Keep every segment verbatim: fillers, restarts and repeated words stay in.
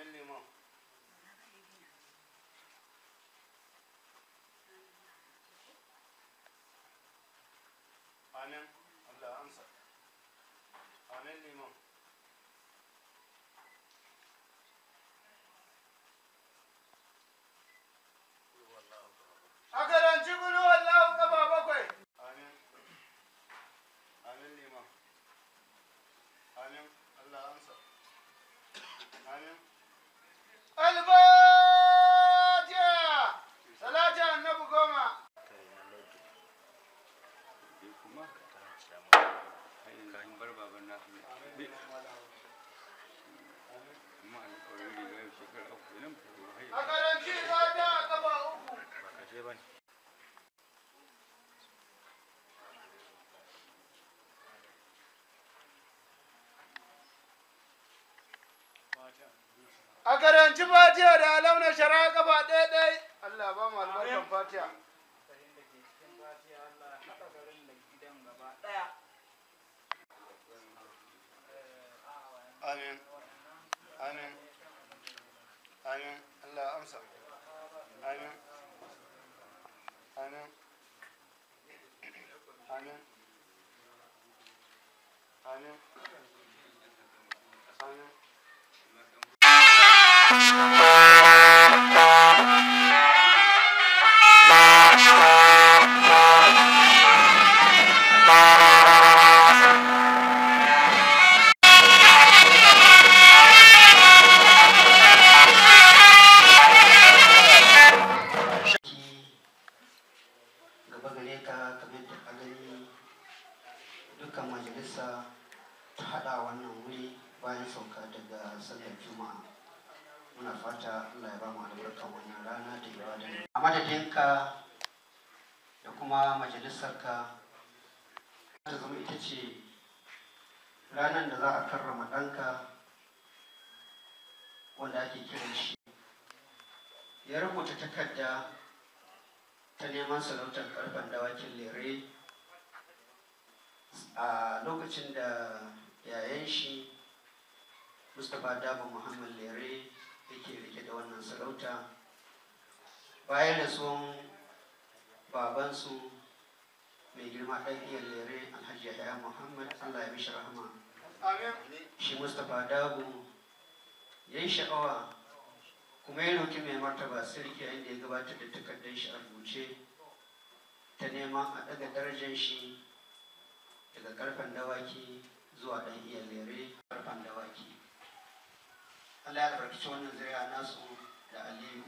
Amin liman. Amin. Allah answer. Amin liman. Akaranci gudu wallahu gaba bakwai. Amin. Amin liman. Amin. Allah answer. Amin. Al-Fatiha. Salati annabi goma. Kuma ka ta mu. Kai bar baban na. Amin. Kuma alƙawari ne shi kar aku nan. Akaranci zata gaba uku. Ba je bane. A karanci Fatiha da alauna shara gaba ɗaya ɗaya. Allah ba mu albarkan Fatiha. Garin da ke cikin Fatiha Allah ya haɗa garin da gidan gaba ɗaya. Amin. Amin. Amin. Allah ya amsa. Amin. Amin. Amin. Amin. Amin. Ranar da za a karrama ɗanka wanda ake kiran shi ya rubuta takarda ta neman sarautar karfan dawakin Lere a lokacin da yayan shi Mustapha Dabo Mohammed Lere yake rike da wannan sarauta bayan da son babansu mai girma ɗakiyar Lere Alhaji Yahaya Muhammad Allah ya mishi rahama. Shi Mustapha Dabo ya yi sha'awa kuma ya roƙi mai martaba sirki a inda ya gabatar da takardar shi a rubuce ta neman a ɗaga darajar shi daga ƙarfen dawaki zuwa ɗan iya Lere ƙarfen dawaki. Allah ya albarkaci wannan zuriya nasu da Aliyu.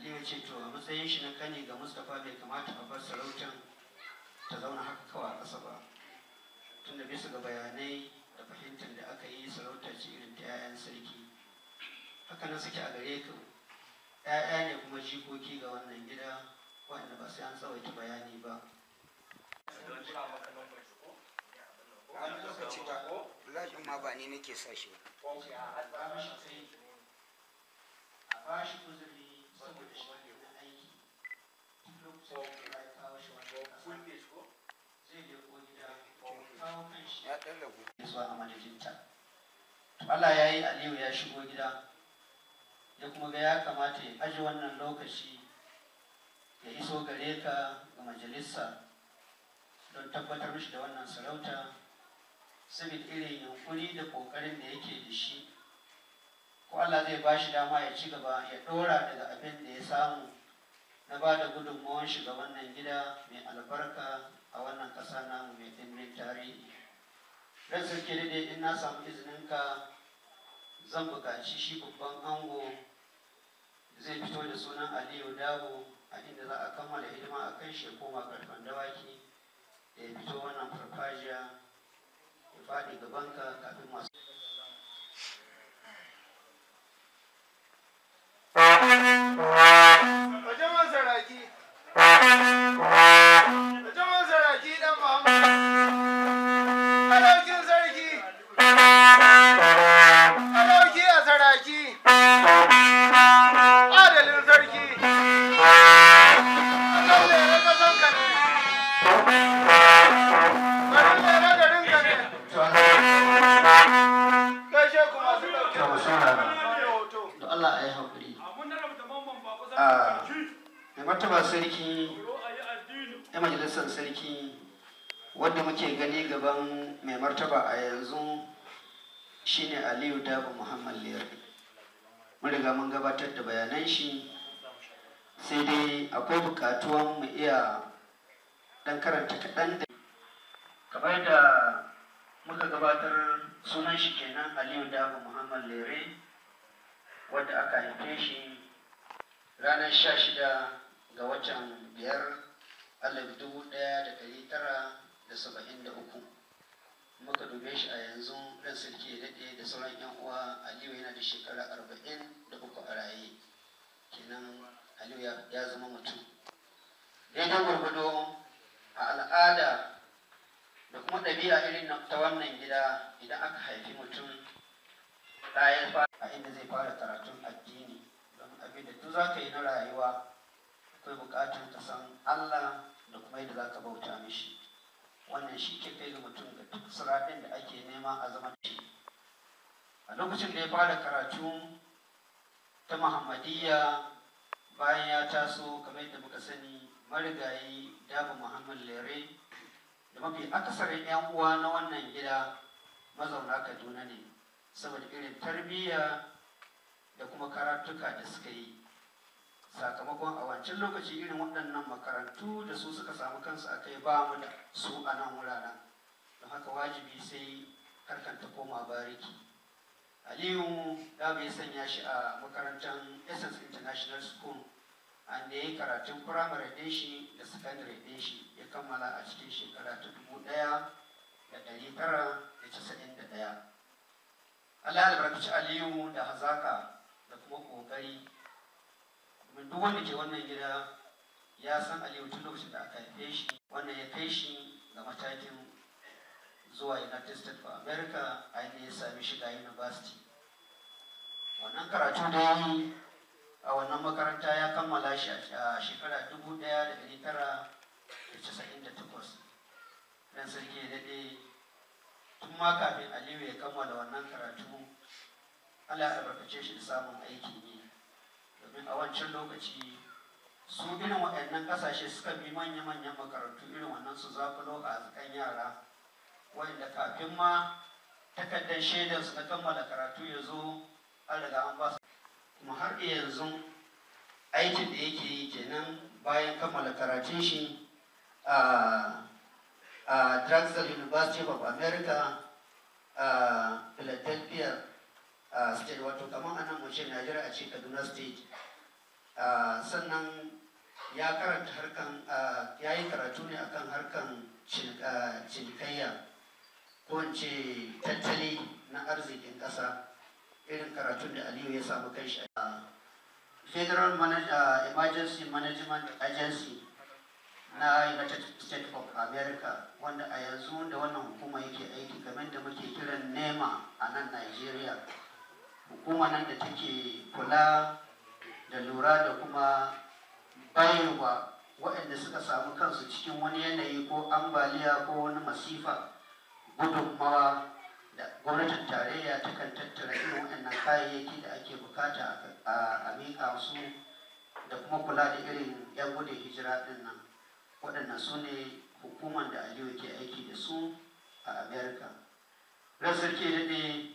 Aliyu ce to a matsayin shi na kani ga Mustapha bai kamata a bar sarautar ta zauna haka kawai a ƙasa ba, tunda bisa ga bayanai da fahimtar da aka yi sarauta ce irin ta 'ya'yan sarki. Haka nan suke a gare ku, 'ya'ya ne kuma jikoki ga wannan gida waɗanda ba sai an tsawaita bayani ba. Wani lokaci ba ko lajin ma ba ni nake sa shi ba. A ba shi sai a ba shi uzuri saboda shi na aiki duk lokacin da ya kawo shi wani lokaci. Ya ɗaga gudu zuwa a madadinta. Allah ya yi Aliyu ya shigo gida ya kuma ga ya kamata ya aji wannan lokaci ya iso gare ka ga majalisa don tabbatar mishi da wannan sarauta saboda irin yunkuri da ƙoƙarin da yake da shi. Ko Allah zai ba shi dama ya ci gaba ya ɗora daga abin da ya samu na ba da gudunmawar shi ga wannan gida mai albarka a wannan ƙasa namu mai ɗimbin tarihi. Ran sarki daidai in na samu izininka zan buƙaci shi babban ango zai fito da sunan Aliyu Dabo a inda za a kammala hidima a kai shi ya koma ƙarfen dawaki da ya fito wannan farfajiya ya faɗi gabanka kafin masu I'm Allah ya haƙuri. A da martaba sarki ya majalisar sarki wanda muke gani gaban mai martaba a yanzu shine Aliyu Dabo Mohammed Liyar. Mun riga mun gabatar da bayanan shi, sai dai akwai buƙatuwan mu iya dan karanta kaɗan da kamar da muka gabatar. Sunan shi kenan Aliyu Dabo Mohammed Liyar, wanda aka haife shi ranar sha shida ga watan biyar alif dubu ɗaya da ɗari tara da saba'in da uku. Muka dube shi a yanzu ɗan sarki ya daɗe da sauran yan uwa. Aliyu yana da shekara arba'in da uku a raye, kenan Aliyu ya zama mutum. Daidai gwargwado a al'ada da kuma ɗabi'a irin ta wannan gida, idan aka haifi mutum ɗaya fara a inda zai fara karatun addini, don abin da duk za ka yi na rayuwa akwai buƙatar ka san Allah da kuma yadda za ka bauta mishi. Wannan shi ke kai ga mutum da duk siratin da ake nema a zaman shi. A lokacin da ya fara karatu ta Muhammadiyya, bayan ya taso kamar yadda muka sani, marigayi Dabo Mohammed Liyar da mafi akasarin yan uwa na wannan gida mazauna Kaduna ne, saboda irin tarbiyya da kuma karatuka da suka yi. Sakamakon a wancan lokaci irin waɗannan makarantu da su suka samu kansu a kai ba mu da su a nan wuraren, don haka wajibi sai harkar ta koma bariki. Aliyu Dabo ya sanya shi a makarantar Essence International School, an da ya yi karatun firamare ɗin shi da sakandare ɗin shi ya kammala a cikin shekara ta dubu ɗaya da ɗari tara da casa'in da ɗaya. Allah albarkaci Aliyu da hazaka da kuma ƙoƙari. Duk wanda ke wannan gida ya san Aliyu tun lokacin da aka haife shi. Wannan ya kai shi ga matakin zuwa United States of America, a inda ya sami shiga university. Wannan karatu da ya yi a wannan makaranta ya kammala shi a shekara dubu ɗaya da ɗari tara da casa'in da takwas. Ɗan sarki ya daɗe tun ma kafin Aliyu ya kammala wannan karatu, Allah ya albarkace shi da samun aikin yi. Domin a wancan lokaci su irin waɗannan ƙasashe suka bi manya-manyan makarantu irin wannan su zakulo a kan yara, wanda kafin ma takardar shaidar su na kammala karatu ya zo an riga an ba su. Kuma har yanzu aikin da yake yi kenan bayan kammala karatun shi a Drexel University of America a Philadelphia state, wato kamar anan mu ce Najeriya a ce Kaduna state. Sannan ya karanta harkan ya yi karatu ne akan harkan cinikayya ko in ce tattali na arzikin ƙasa, irin karatun da Aliyu ya samu kai shi a Federal Emergency Management Agency na United States of America, wanda a yanzu da wannan hukuma yake aiki kamar da muke kiran NEMA a nan Nigeria. Hukuma nan da take kula da lura da kuma bayarwa waɗanda suka samu kansu cikin wani yanayi ko ambaliya ko wani masifa gudunmawa. Da gwamnatin tarayya takan tattara irin waɗannan kayayyaki da ake bukata a miƙa su da kuma kula da irin yan gudun hijira ɗin nan. Waɗannan su ne hukumar da Aliyu ke aiki da su a Amerika. Ran sarki daɗe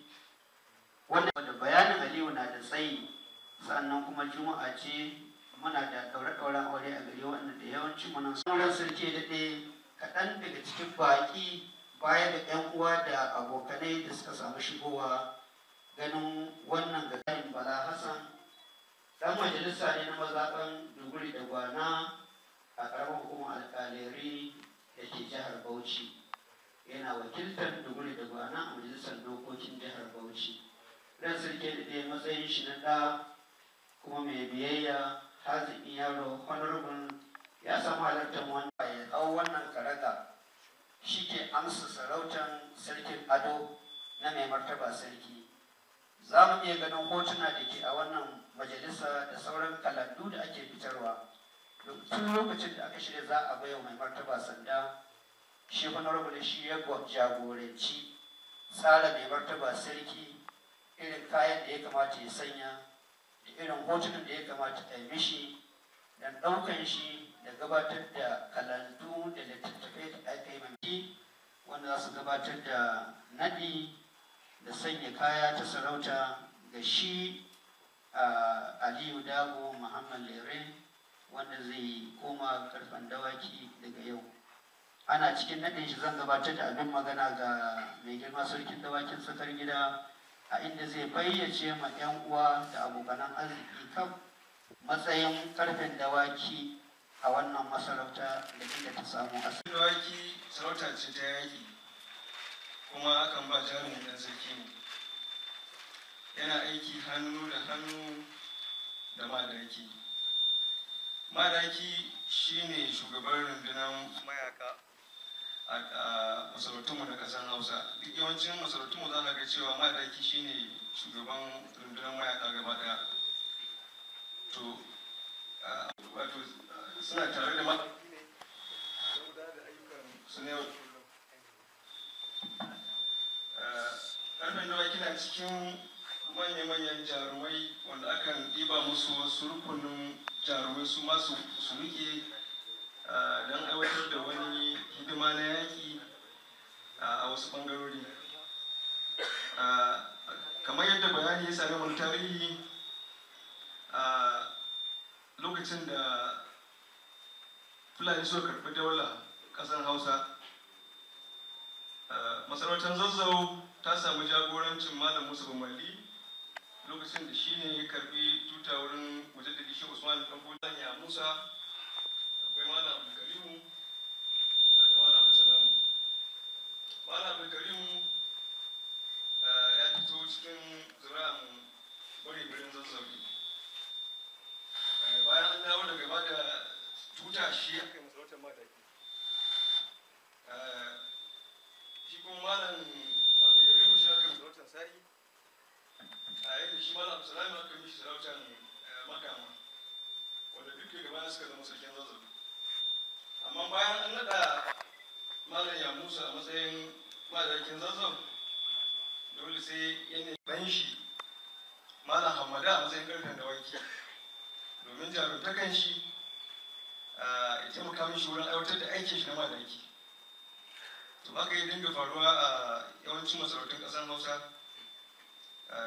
wanda bayanin Aliyu na da tsayi, sannan kuma juma'a ce muna da ɗaure-ɗauren aure a gari wanda da yawanci muna son. Ran sarki daɗe kaɗan daga cikin baƙi baya da yan uwa da abokanai da suka samu shigowa ganin wannan gagarin. Bala Hassan dan majalisa ne na mazaɓan Duguri da Gwana a ƙaramar hukumar Alƙaleri da ke jihar Bauchi, yana wakiltar Duguri da Gwana a majalisar dokokin jihar Bauchi. Ran sarki da matsayin shi na ɗa kuma mai biyayya haziki yaro honorable ya samu halartar wanda ya kawo wannan karaka. Shi ke amsa sarautar sarkin ado na mai martaba sarki. Za mu iya ganin hotuna da ke a wannan majalisa da sauran kalandu da ake fitarwa. Tun lokacin da aka shirya za a bai wa mai martaba sanda, shi honorable shi ya jagoranci tsara mai martaba sarki irin kayan da ya kamata ya sanya da irin hotunan da ya kamata ta yi mishi da ɗaukan shi da gabatar da kalantu da littattafai da aka yi mai wanda za su gabatar da naɗi da sanya kaya ta sarauta ga shi Aliyu Dabo Muhammad Lere wanda zai koma karfan dawaki daga yau. Ana cikin naɗin shi zan gabatar da abin magana ga mai girma sarkin dawakin tsakar gida a inda zai bayyace ma 'yan uwa da abokanan arziki kan matsayin karfin dawaki a wannan masarauta da inda ta samu asali. Dawaki sarauta ce ta yaki kuma akan ba jarumin ɗan sarki ne. Yana aiki hannu da hannu da madaki. Madaki shine shugaban rundunar mayaka a masarautunmu na ƙasar Hausa. Duk yawancin masarautunmu za ka ga cewa madaki shine shugaban rundunar mayaka gaba ɗaya. To, wato suna tare da madaki ne da ayyukan su ne. Ƙarfen dawaki na cikin manya-manyan jarumai wanda akan ɗiba musu wasu rukunin jarumai su masu su rike don aiwatar da wani hidima na yaƙi a wasu ɓangarori. Kamar yadda bayani ya sami wani tarihi a lokacin da Fulani suka karɓi daular ƙasar Hausa, masarautar Zazzau ta samu jagorancin Malam Musa Bamalli lokacin da shi ne ya karbi tuta wurin mujaddidi Shehu Usman Danfodiyo. Sanya Musa, akwai Malam Abdulkarimu da Malam Abdulsalamu. Malam Abdulkarimu ya fito cikin zura'an bari-birin Zazzau. Bayan an dawo daga ba da tuta shi ya kai masarautar madaki. Shi kuma Malam Abdulkarimu shi ya kai masarautar sa'i. A yadda shi Malam Abdulsalami aka yi shi sarautar makama wanda duk da gaba suka zama sarkin Zazzau. Amma bayan an naɗa Malam ya Musa a matsayin madakin Zazzau, dole sai yanayi ban shi Malam Hamada a matsayin ƙarfen dawaki domin jarumtakan shi ya taimaka mishi wurin aiwatar da aikin shi na madaki. To haka ya dinga faruwa a yawancin masarautun ƙasar Hausa.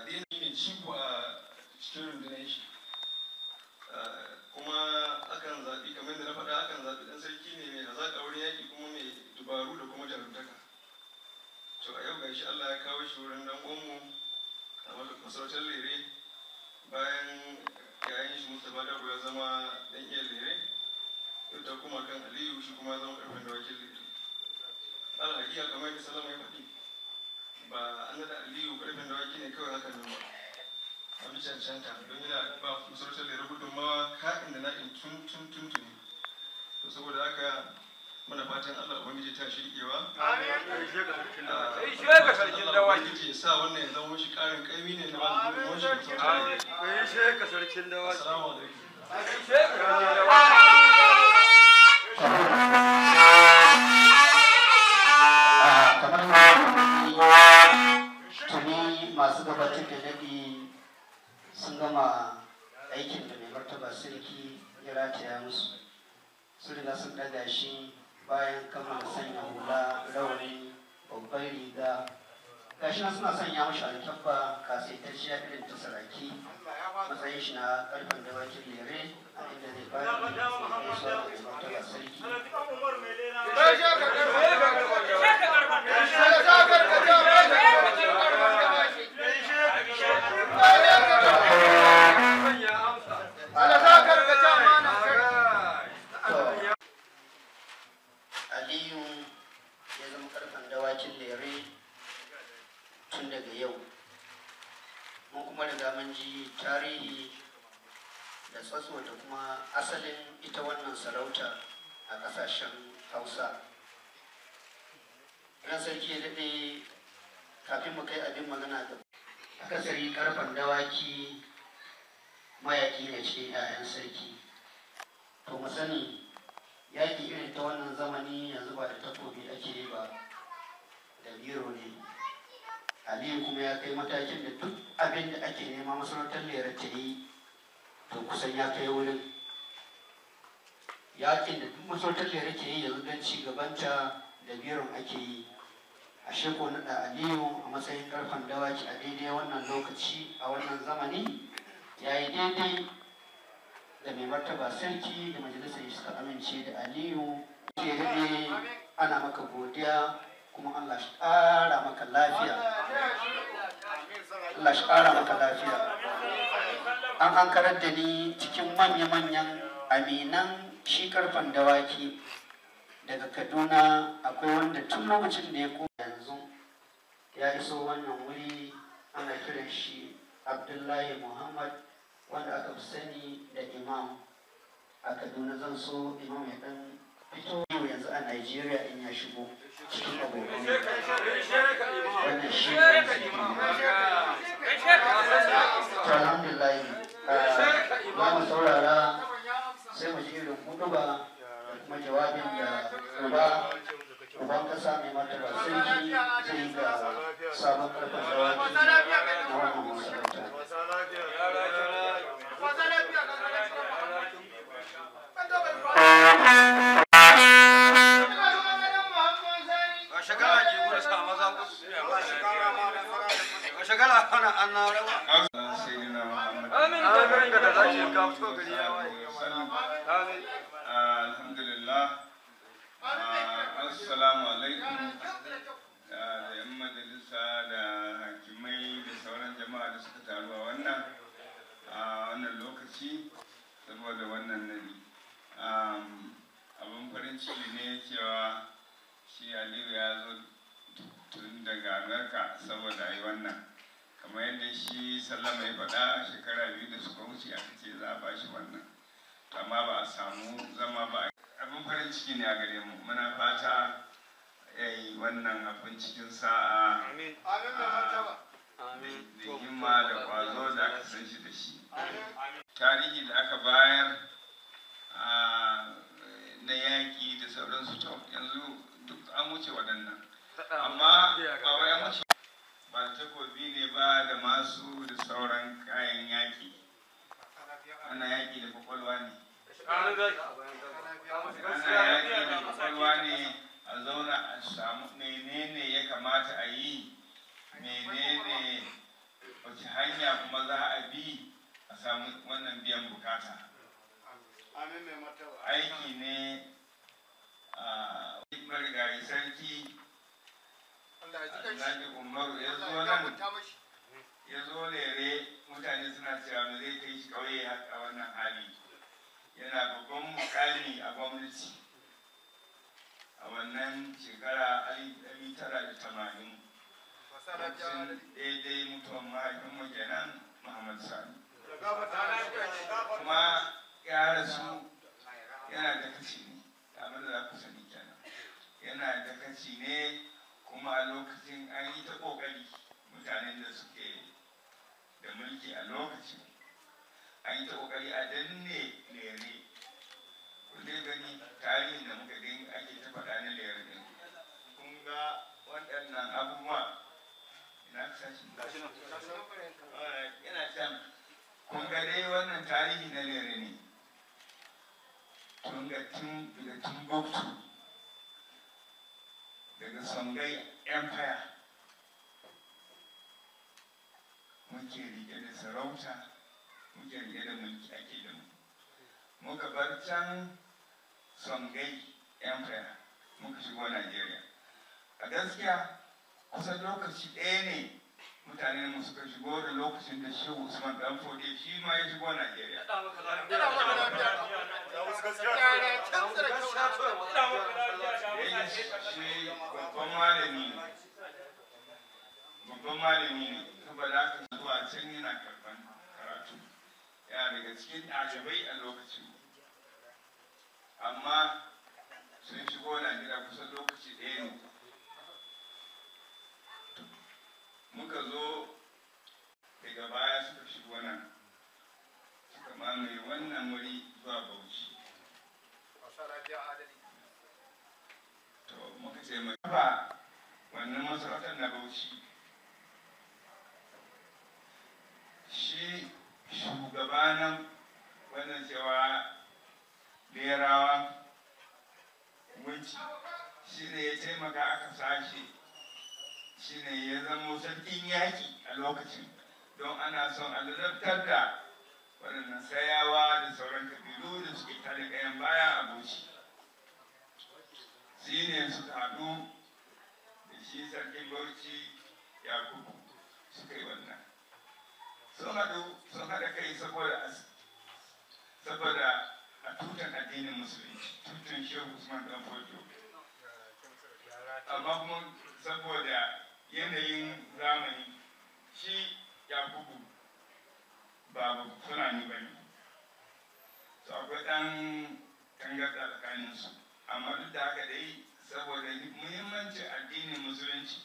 Dai ne ciko a cikin rundunar shi kuma akan zaɓi, kamar da na faɗa, akan zaɓi ɗan sarki ne mai hazaƙa wurin yaƙi kuma mai dubaru da kuma jarumtaka. To a yau gashi Allah ya kawo shi wurin ɗan uwanmu a masarautar Lere bayan yayin shi Mustapha Dabo ya zama ɗan iya Lere, yau ta kuma kan Aliyu shi kuma zama ƙarfen dawakin Lere. Alhaƙiƙa kamar yadda Salama ya faɗi, ba an da Aliyu ƙarfen dawaki ne kawai haka nan ba. Wani cancanta don yana ba masarautar da gudunmawa ka'in da na'in tun tun tun tun. To saboda haka muna fatan Allah ubangiji ta shirkewa. Amin. Shega sarkin dawaki. Ubangiji sa wannan ya zama shi ƙarin ƙaimi ne na ba da shi. Amin. Shega sarkin dawaki. Assalamu alaikum. Shega sarkin dawaki. Masu gabatar da naɗi sun gama aikin da mai martaba sarki ya rataya musu, sun riga sun daga shi bayan kammala sanya hula, rauni, babban riga. Gashi na suna sanya mashi alkyabba kasaitacciya irin ta saraki, matsayin shi na ƙarfen dawakin Lere a inda zai bayar da gaisuwa da martaba sarki. Aliyu ya zama ƙarfen dawakin Lere tun daga yau. Mun kuma riga mun ji tarihi da tsatso da kuma asalin ita wannan sarauta a ƙasashen Hausa. Ran sarki ya daɗe kafin mu kai abin magana da akasari ƙarfen dawaki mayaƙi ne cikin ƴaƴan sarki. To mu sani yaƙi irin ta wannan zamani yanzu ba da takobi ake yi ba, da biro ne. Aliyu kuma ya kai matakin da duk abin da ake nema masarautar Lere ta yi to kusan ya kai wurin yakin da duk masautar da yake yi yanzu don ci gabanta da birin ake yi ashe ko nada Aliyu a matsayin karfan dawaki a daidai wannan lokaci a wannan zamani yayi daidai da mai martaba sarki da majalisar suka amince da Aliyu ke dade ana maka godiya kuma Allah shi kara maka lafiya Allah shi kara maka lafiya an hankarar da ni cikin manyan manyan aminan shi karfan dawaki daga Kaduna akwai wanda tun lokacin da ya koma yanzu ya iso wannan wuri ana kiran shi Aliyu Muhammad wanda aka sani da Imam a Kaduna zan so Imam ya dan fito yanzu a Nigeria in ya shigo cikin abokan wannan shi alhamdulillah ba mu saurara sai mu ji irin kuduba kuma jawabin da uba uban kasa mai martaba sarki zai ga sabon karfan dawaki na wannan masarauta. Sayyidina Muhammad. Alhamdulillah. Assalamu alaikum da yan majalisa da hakimai da sauran jama'a da suka taru a wannan a wannan lokaci saboda wannan nabi abin farin ciki ne cewa shi Aliyu ya zo tun daga Amerika saboda ai wannan kamar yadda shi sallama ya faɗa shekara biyu da suka wuce aka ce za a bashi wannan amma ba a samu zama ba abin farin ciki ne a gare mu muna fata yayi wannan abin cikin sa'a amin amin da martaba amin da himma da kwazo da aka san shi da shi tarihi da aka bayar na yaki da sauransu to yanzu duk an wuce waɗannan amma ba wai an wuce ba takobi ne ba da masu da sauran kayan yaki ana yaki da kwakwalwa ne ana yaki da kwakwalwa ne a zauna a samu menene ya kamata a yi menene wace hanya kuma za a bi a samu wannan biyan bukata aiki ne a marigayi sarki Alhaji Umaru ya zo nan ya zo lere mutane suna cewa me zai kai shi kauye a wannan hali yana babban mukami a gwamnati a wannan shekara alif tara da tamanin daidai mutuwan mahaifinmu kenan Muhammad Sani kuma ya rasu yana da kaci ne kamar da za ku sani kenan yana da kaci ne kuma a lokacin an yi ta kokari mutanen da suke da mulki a lokacin an yi ta kokari a danne lere kun dai gani tarihin da muka gani ake ta faɗa na lere ɗin kun ga waɗannan abubuwa ina sashin yana can kun ga dai wannan tarihi na lere ne tun ga tun daga Timbuktu daga Songhai Empire muke rike da sarauta muke rike da mulki ake da mu muka bar can Songhai Empire muka shigo Nigeria a gaskiya kusan lokaci ɗaya ne mutanen mu suka shigo da lokacin da Shehu Usman Danfodiyo shi ma ya shigo Nigeria babban malami babban malami ne saboda haka zuwa can yana karban karatu yana daga cikin ɗalibai a lokacin amma sun shigo Najeriya kusan lokaci ɗaya ne muka zo daga baya suka shigo nan suka mamaye wannan wuri zuwa Bauchi muka ce mai ba wannan masarautar na Bauchi shi shugaba na sashe shine ya zama sarkin yaki a lokacin don ana son alzabtar da wannan sayawa da sauran kabilu da suke tare da yan baya a Bauchi shine suka hadu da shi sarkin Bauchi Yakubu suka yi wannan sun hadu sun hada kai saboda saboda a tutan addinin musulunci tutan Shehu Usman dan Fodio amma kuma saboda yanayin zamani shi Yakubu babu Fulani bane to akwai dan tangarda tsakanin su amma duk da haka dai saboda muhimmancin addinin musulunci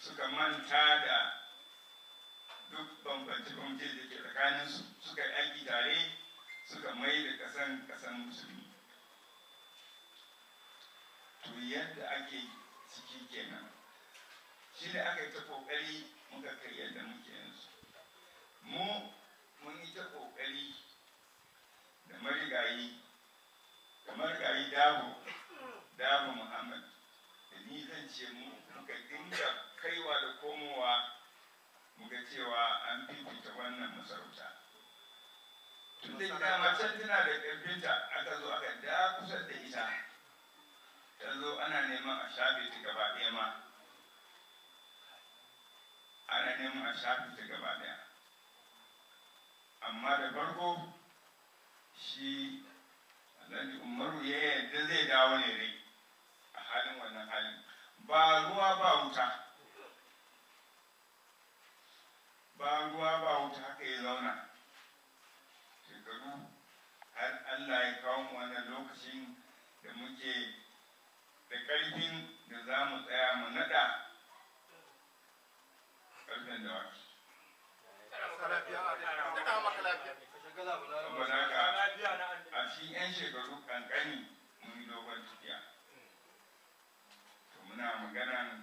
suka manta da duk bambance-bambance da ke tsakanin su suka yaki tare suka mai da kasan kasan musulmi to yadda ake ciki kenan shi da aka yi ta kokari muka kai yadda muke yanzu mu mun yi ta kokari da marigayi da marigayi Dabo Dabo Mohammed da ni zan ce mu muka dinga kaiwa da komowa muka cewa an fifita wannan masarauta tun da ita macen tana da ƙarfinta aka zo aka da kusa da ita ta zo ana neman a shafe ta gaba ɗaya ma ana neman a shafe ta gaba ɗaya amma da farko shi Alhaji Umaru ya yadda zai dawo ne dai a halin wannan halin ba ruwa ba wuta ba ruwa ba wuta haka ya zauna shekaru har Allah ya kawo mu wannan lokacin da muke da ƙarfin da za mu tsaya mu naɗa ƙarfin da wake. A cikin ‘yan shekaru ƙanƙani mun yi dogon tafiya. To muna magana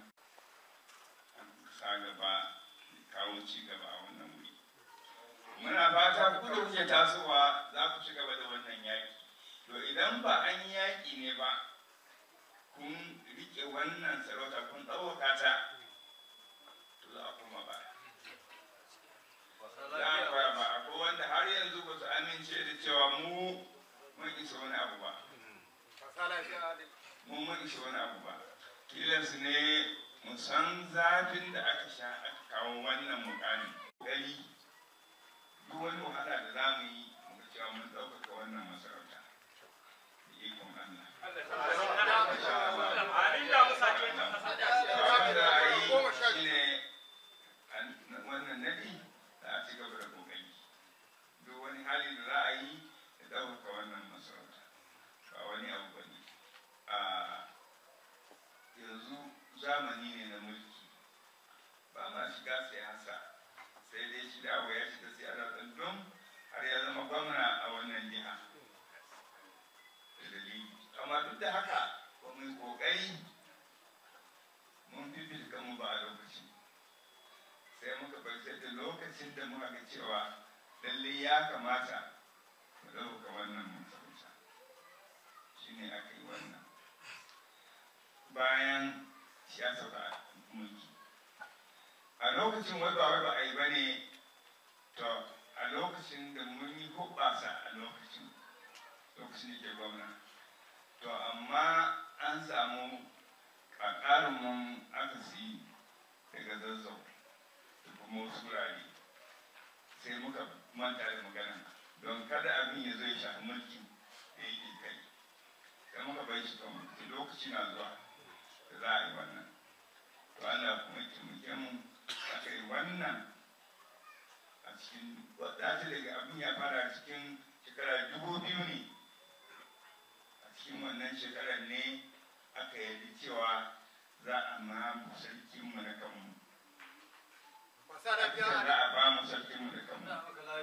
an sa gaba kawo ci gaba a wannan wuri. Muna fata ku da kuke tasowa za ku ci gaba da wannan yaƙi. To idan ba an yi yaƙi ne ba, kun riƙe wannan sarauta kun ɗaukaka ta, to za a koma ba. Za a fara ba, akwai wanda har yanzu ba su amince da cewa mu mun isa wani abu ba. Mu mun isa wani abu ba. Tilas ne mu san zafin da aka sha aka kawo wannan muƙamin. Ɗari duk wani wahala da za mu yi muka cewa mun ɗaukaka wannan masarauta da ikon Allah. Abin da a yi shi ne wannan naɗi za a ci gaba da ƙoƙari duk wani hali da za a yi da ɗaukaka wannan masarauta ba wani abu ba ne. Yanzu zamani ne na mulki ba ma shiga siyasa sai dai shi dawo ya shiga siyasa tsundum har ya zama gwamna a wannan jiha da dalili amma duk da haka ba mu yi kokari mun bibir kanmu ba a lokaci sai muka bar da lokacin da muka ga cewa lallai ya kamata mu ɗauka wannan masarauta shine aka yi wannan bayan shi ya sauka mulki a lokacin wai ba wai ba a yi ba ne to a lokacin da mun yi hoɓasa a lokacin lokacin da ke gwamna to amma an samu ƙaƙarumin akasi daga Zazzau da kuma wasu wurare sai muka manta da magana don kada abin ya zo ya shafi mulki da yake kai sai muka bai shi kan lokaci na zuwa da za a yi wannan to Allah kuma ya taimake mu aka yi wannan a cikin wadda ta daga abin ya fara cikin shekara dubu biyu ne a cikin wannan shekarar ne aka yi cewa za a ma sarkinmu da kanmu za a ba mu sarkinmu da kanmu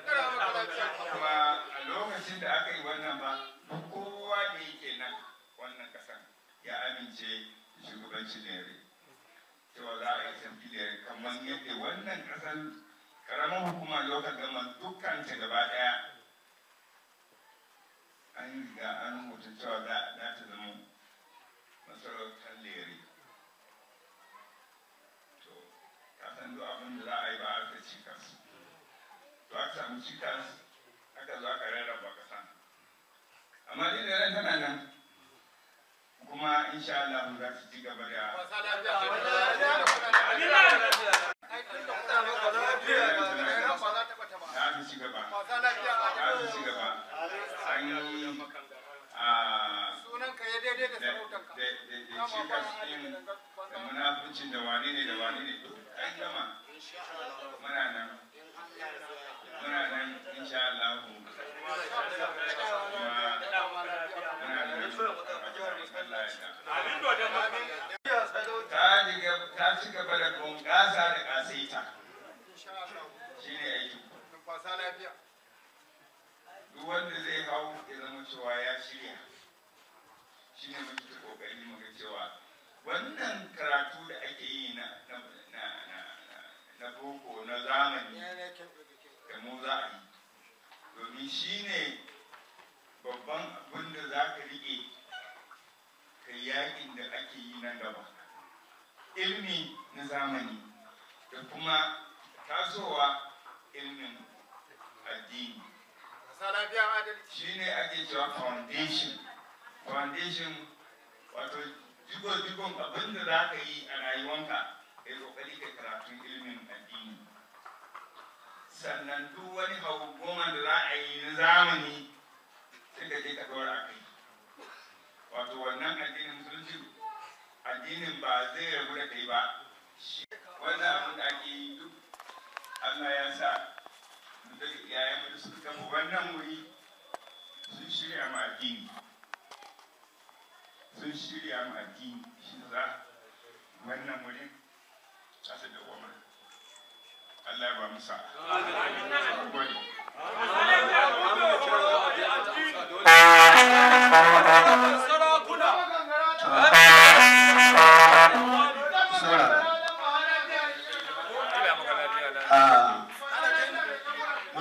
kuma a lokacin da aka yi wannan ba kowa da yake nan wannan kasan ya amince da shugabancin yare cewa za a yi samfiliyar kamar yadda wannan ƙasar ƙaramin hukumar lokacin gama dukkan ta gaba ɗaya an yi riga an rubuta cewa za a ta zama masarautar lere samu cikas aka zo aka rarraba kasan. Amma dai da ran tana nan kuma insha Allah mu za su ci gaba da za su ci gaba za su ci gaba sunanka ya daidai da sarautanka da cikas din da munafuncin da wane ne da wane ne duk an gama insha Allah muna nan muna nan insha Allah ta ci gaba da bunƙasa da ƙasaita shi ne aiki duk wanda zai hau ya zama cewa ya shirya shi ne muke ƙoƙari muka cewa wannan karatu da ake yi na na boko na zamani da mu za a yi domin shi ne babban abin da za ka riƙe kai yakin da ake yi nan gaba ilmi na zamani da kuma tasowa ilmin addini shi ne ake cewa foundation foundation wato jigo-jigon abin da za ka yi a rayuwanka kai kokari ka karatu ilmin addini sannan duk wani hauguman da za a yi na zamani sai ka je ka dora a kai wato wannan addinin musulunci addinin ba zai rabu da kai ba wannan abin da ake yi duk Allah ya sa da iyayen mu suka kama wannan wuri sun shirya ma addini sun shirya ma addini shi za wannan wuri za su da goma Allah ya ba mu sa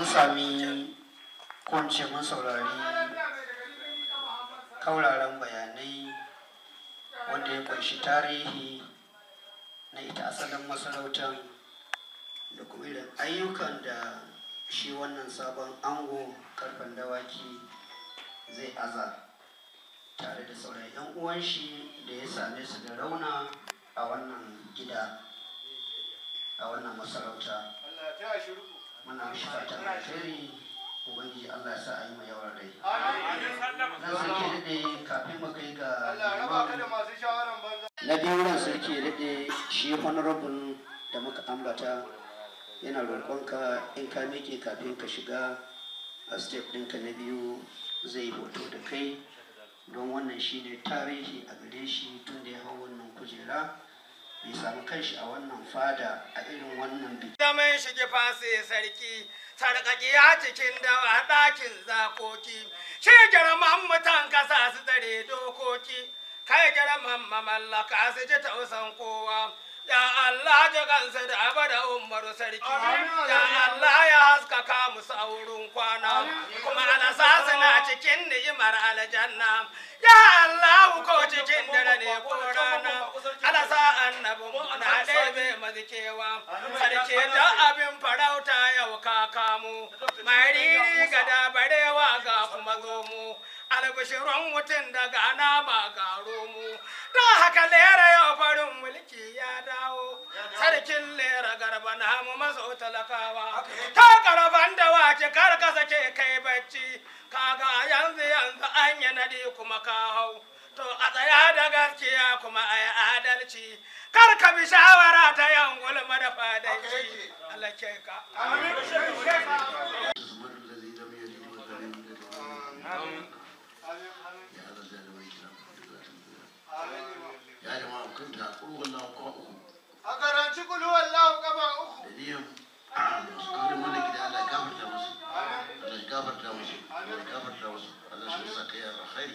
sami kunce mun saurari kauraran bayanai wanda ya kunshi tarihi na ita asalin masarautar da kuma irin ayyukan da shi wannan sabon ango karfan dawaki zai aza tare da sauran yan uwan shi da ya same su da rauna a wannan gida a wannan masarauta muna mishi fatan alheri ubangiji Allah ya sa a yi mai yawan rai na sarki daɗe kafin mu kai ga na biyu ran sarki daɗe shi honorable da muka ambata yana roƙonka in ka miƙe kafin ka shiga a step ɗinka na biyu zai hoto da kai don wannan shi ne tarihi a gare shi tun da ya hau wannan kujera bai samu kanshi a wannan fada a irin wannan biki. Zaman shige fasi sarki, sarƙaƙiya cikin dawa ɗakin zakoki, shi girman mutan kasa su tsare dokoki, kai girman mamallaka su ji tausan kowa. Ya Allah ji kansu da abada umar sarki, ya Allah ya haskaka musu a wurin kwana, kuma alasa suna cikin ni'imar aljanna. Ya Allah ko cikin dare ne ko rana, alasa annabin muna ɗebe mazikewa, sarki da abin farauta yau ka kamo, mai riga da barewa ga kuma zomo. Albishirin mutum daga nama ga romo, don haka lera yau farin mulki ya dawo, sarkin lera garba na mu maso talakawa, ta karban da wace karkasa ke kai bacci, kaga yanzu yanzu an yi naɗi kuma ka hau, to a tsaya da gaskiya kuma a yi adalci, kar ka bi shawara ta yan gulma da fadanci, Allah ke ka. Amin. يا جماعة كنت أقول والله قاؤه. أقرأ تقول والله قباؤه. اليوم كل من كده الله كافر تواصل. الله كافر تواصل. الله كافر تواصل. الله شو سكير خير.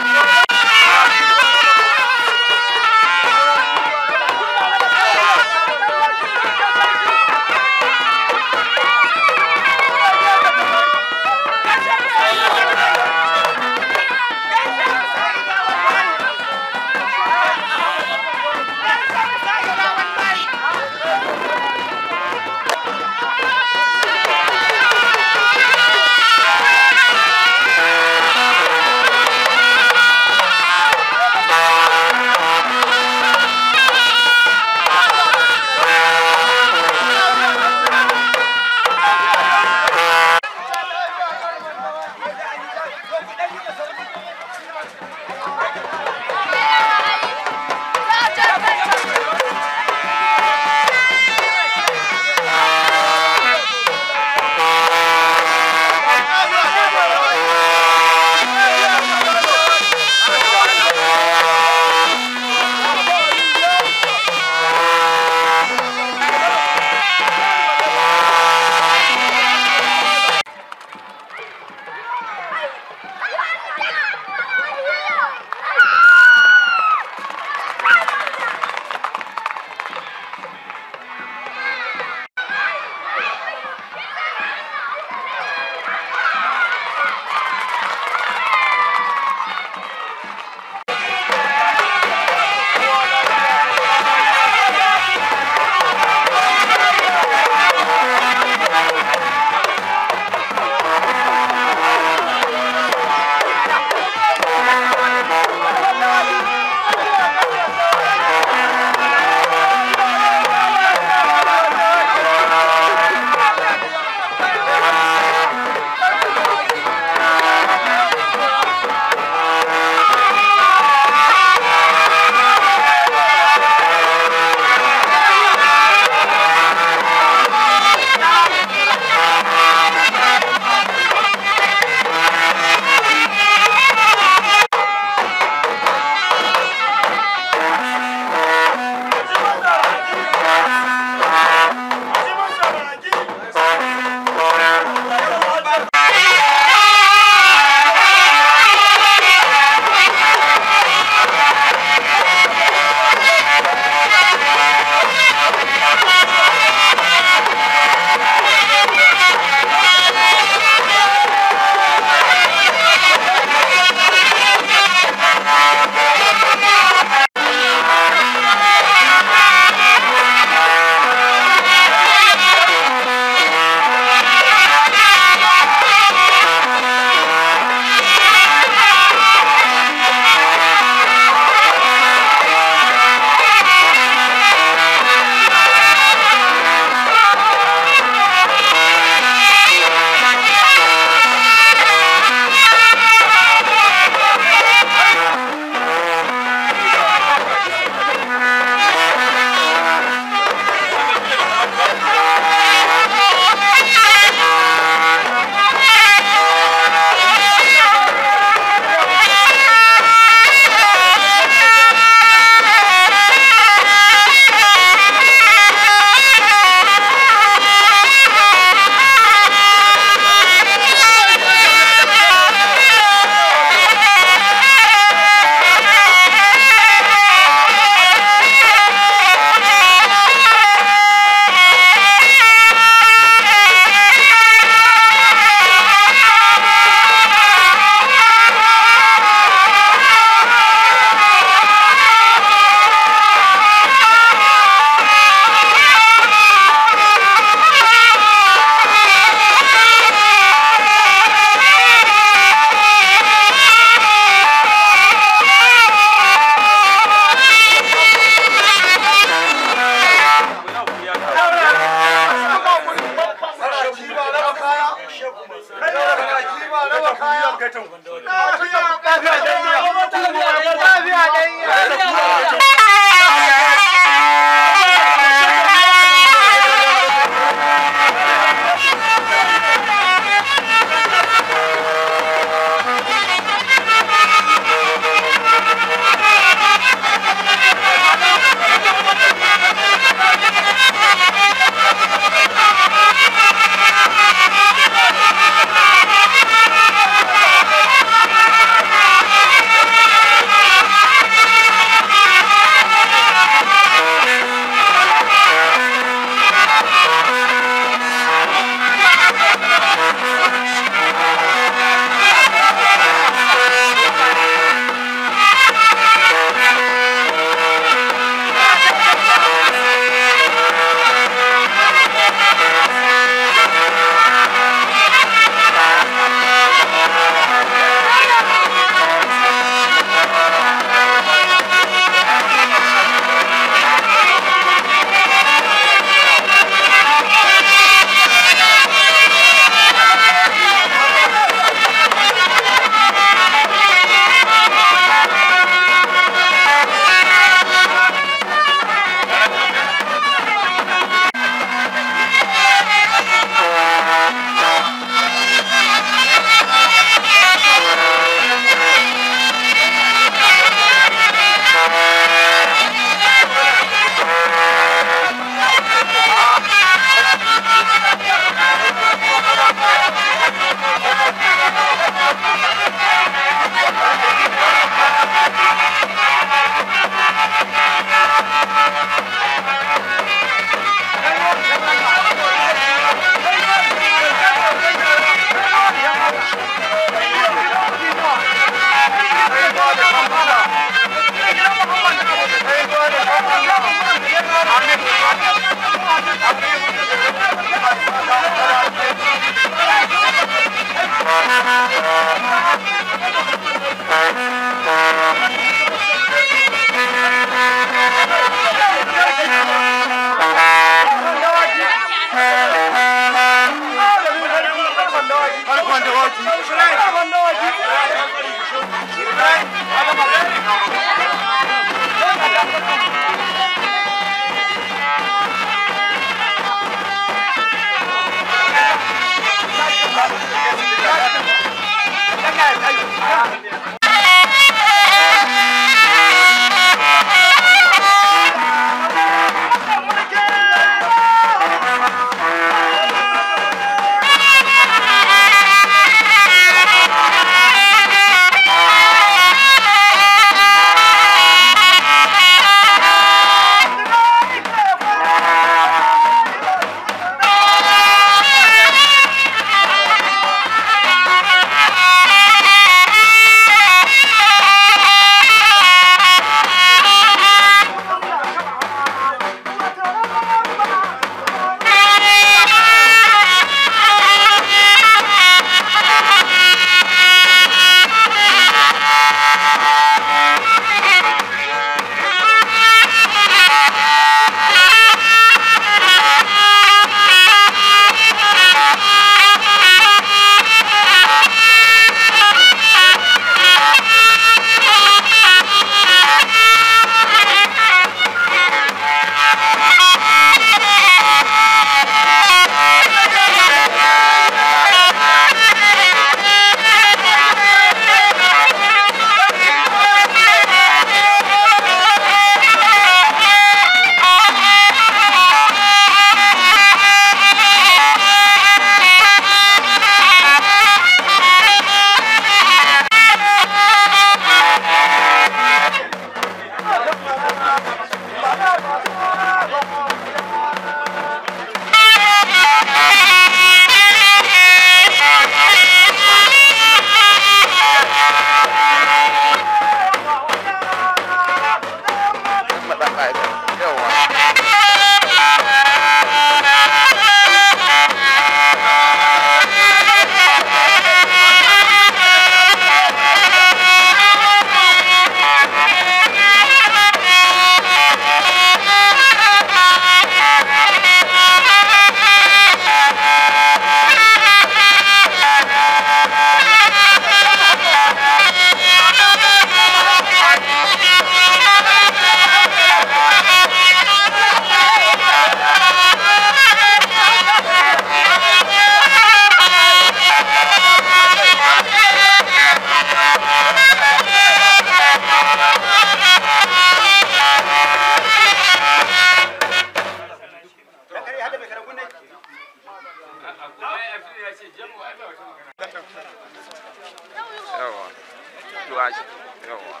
a shi yawa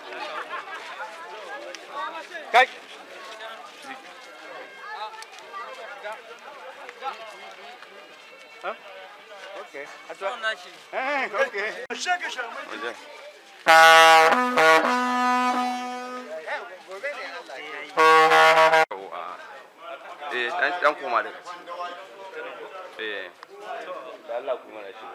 kai ha okay atwa na shi eh okay shake shake eh dan koma daga eh Allah kuma na shi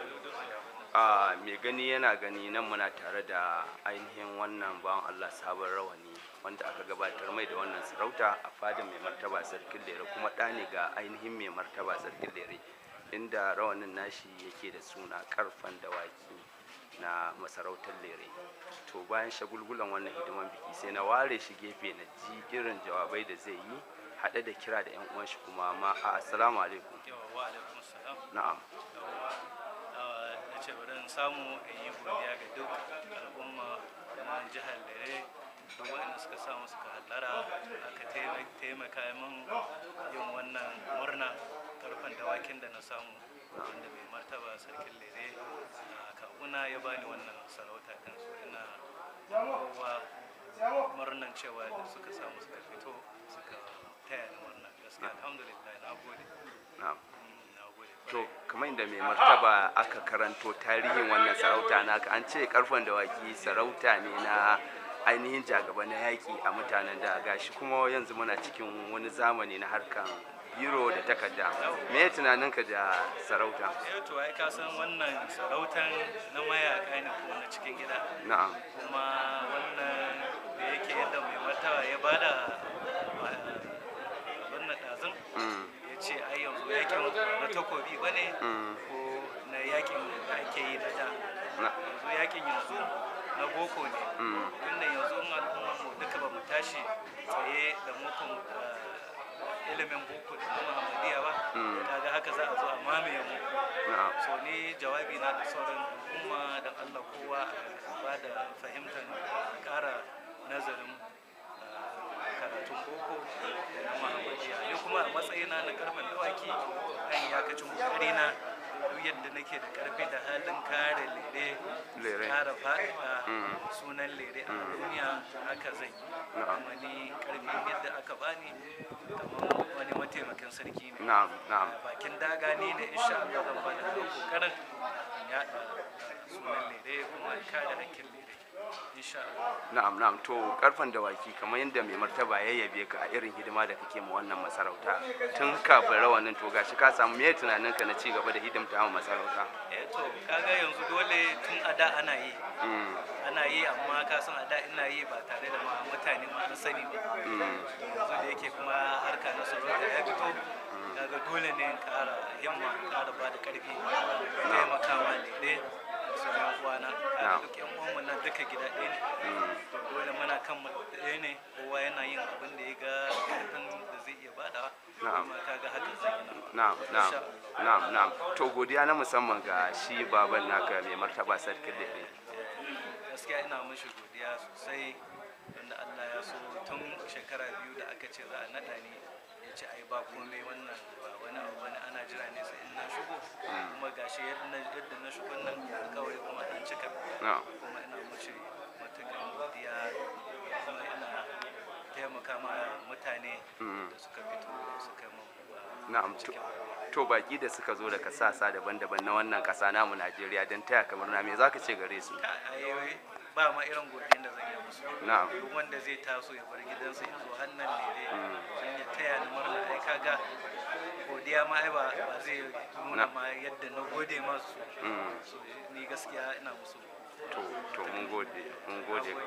ah me gani yana gani nan muna tare da ainihin wannan bawan Allah sabon rawani wanda aka gabatar mai da wannan sarauta a fadin mai martaba sarkin Lere kuma dane ga ainihin mai martaba sarkin Lere inda rawanin nashi yake da suna karfan dawaki na masarautar Lere to bayan shagulgulan wannan hidiman biki sai na ware shi gefe na ji irin jawabai da zai yi hade da kira da ƴan uwan shi kuma ma assalamu alaikum wa alaikum assalam na'am ce barin samu in yi godiya ga duk al'umma da nan jihar Lere da waɗanda suka samu suka hallara aka taimaka min yin wannan murna karfan dawakin da na samu wanda mai martaba sarkin Lere Kaduna ya bani wannan sarauta din su ina kowa murnan cewa da suka samu suka fito suka taya ni murna gaskiya alhamdulillah na gode na'am to kamar inda mai martaba aka karanto tarihin wannan sarauta naka an ce karfan dawaki sarauta ne na ainihin jagaba na yaki a mutanen da gashi kuma yanzu muna cikin wani zamani na harkan biro da takarda me ya tunaninka da sarauta eh to ai ka san wannan sarautan na mayaka ne kuma na cikin gida na'am kuma wannan da yake yadda mai martaba ya bada wannan dazun ce ai yanzu yakin na takobi bane ko na yakin da ake yi da da yanzu yakin yanzu na boko ne tunda yanzu al'umma mu duka ba mu tashi tsaye da mutum ilimin boko da Muhammadiya ba kaga haka za a zo a mamaye mu so ni jawabi na da sauran al'umma dan Allah kowa ba da fahimtar kara nazarin karatun boko da na Muhammadiya ne kuma a matsayina na karfan dawaki kan yakacin kokarina duk yadda nake da karfi da halin kare Lere Lere kare fada sunan Lere a duniya haka zan yi amma ni karfin yadda aka bani kamar wani mataimakin sarki ne na'am na'am bakin daga ne da insha Allah zan bada kokarin ya sunan Lere kuma kare hakkin Lere insha Allah na'am na'am to karfan dawaki kamar yadda mai martaba ya yabe ka a irin hidima da kake ma wannan masarauta tun kafin rawanin to gashi ka samu me tunanin ka na ci gaba da hidimta wa masarauta eh to kaga yanzu dole tun a da ana yi ana yi amma ka san a da ina yi ba tare da ma mutane ma an sani ba yanzu da yake kuma harka na sarauta ya fito kaga dole ne in kara himma kara ba da karfi taimakawa ne sauran uwana duk yan uwanmu na duka gida ɗaya ne to dole muna kan ɗaya ne kowa yana yin abin da ya ga karfin da zai iya badawa kuma kaga haka zai yi na'am na'am na'am na'am to godiya na musamman ga shi baban naka mai martaba sarkin Lere gaskiya ina mishi godiya sosai wanda Allah ya so tun shekara biyu da aka ce za a naɗa ni ya ce ai ba komai wannan ba wani abu bane ana jira ne sai in na shigo kuma gashi yadda na shigo nan kawai kuma an cika kuma ina muce matakan godiya kuma ina taimaka ma mutane da suka fito suka yi na'am to baki da suka zo daga sassa daban-daban na wannan kasa namu Najeriya don taya kamar na me zaka ce gare su ba ma irin godin da zan yi musu na'am duk wanda zai taso ya bar gidansa ya zo hannan Lere ya taya ni murna ai kaga godiya ma ai ba zai nuna ma yadda na gode masu so ni gaskiya ina musu to to mun gode mun gode duk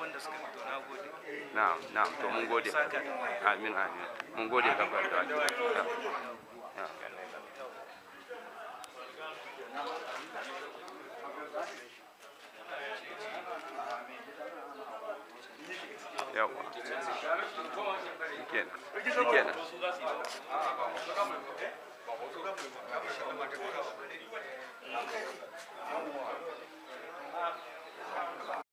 wanda suka fito na gode na'am na'am to mun gode amin amin mun gode ka barka yawa kenan kenan